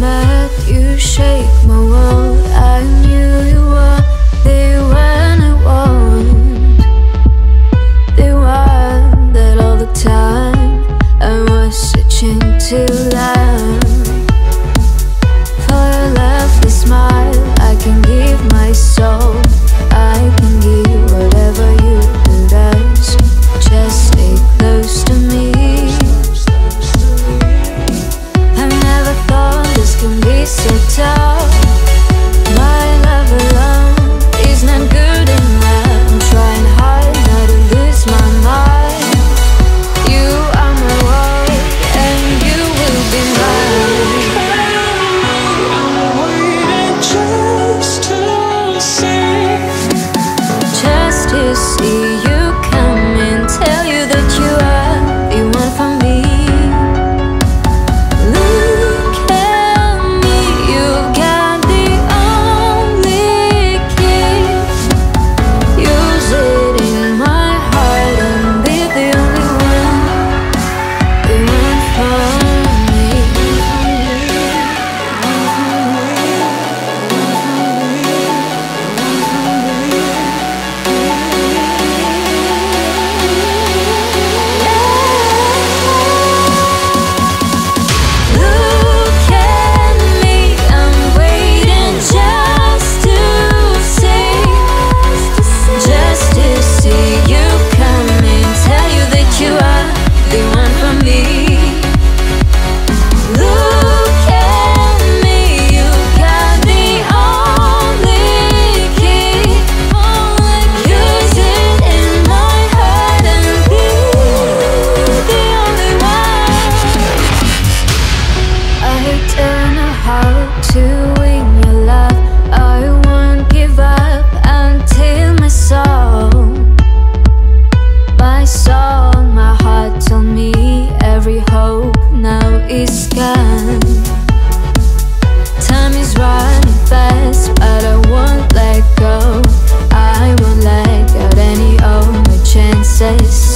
met you, shake my world. I knew you were the one I want, the one that all the time I was searching to learn. For your lovely smile, I can give my soul, I can give whatever you desire. Just stay close to me. Can be so tough. My love alone is not good enough. I'm trying hard not to lose my mind. You are my world, and you will be mine. I'm waiting just to see, just to see you come and tell you that you are the one for me. Says